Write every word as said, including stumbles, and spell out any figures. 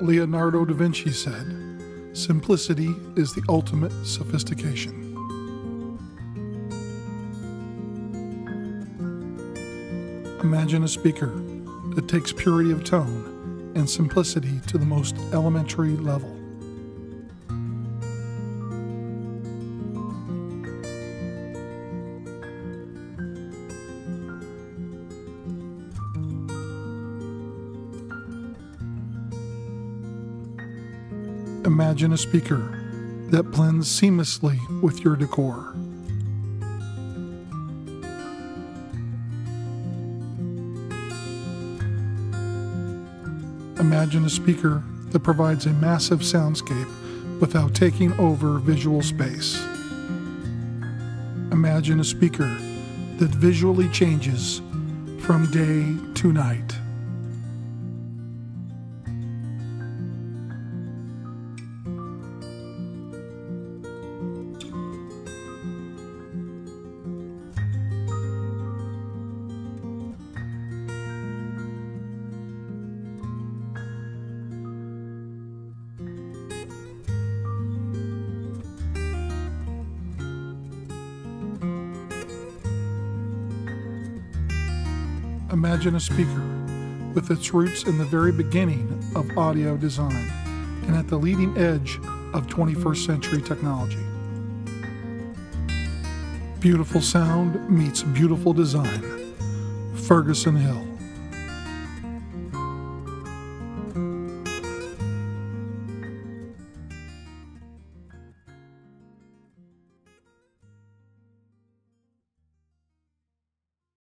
Leonardo da Vinci said, "Simplicity is the ultimate sophistication." Imagine a speaker that takes purity of tone and simplicity to the most elementary level. Imagine a speaker that blends seamlessly with your decor. Imagine a speaker that provides a massive soundscape without taking over visual space. Imagine a speaker that visually changes from day to night. Imagine a speaker with its roots in the very beginning of audio design and at the leading edge of twenty-first century technology. Beautiful sound meets beautiful design. Ferguson Hill.